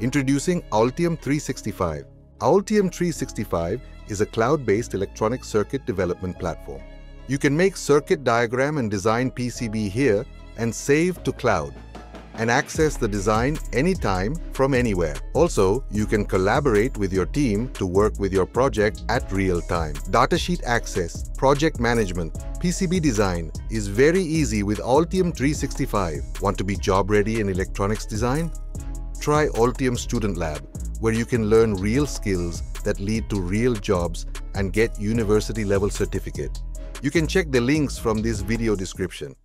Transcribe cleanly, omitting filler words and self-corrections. Introducing Altium 365. Altium 365 is a cloud-based electronic circuit development platform. You can make circuit diagram and design PCB here and save to cloud and access the design anytime from anywhere. Also, you can collaborate with your team to work with your project at real time. Datasheet access, project management, PCB design is very easy with Altium 365. Want to be job ready in electronics design? Try Altium Student Lab, where you can learn real skills that lead to real jobs and get university-level certificate. You can check the links from this video description.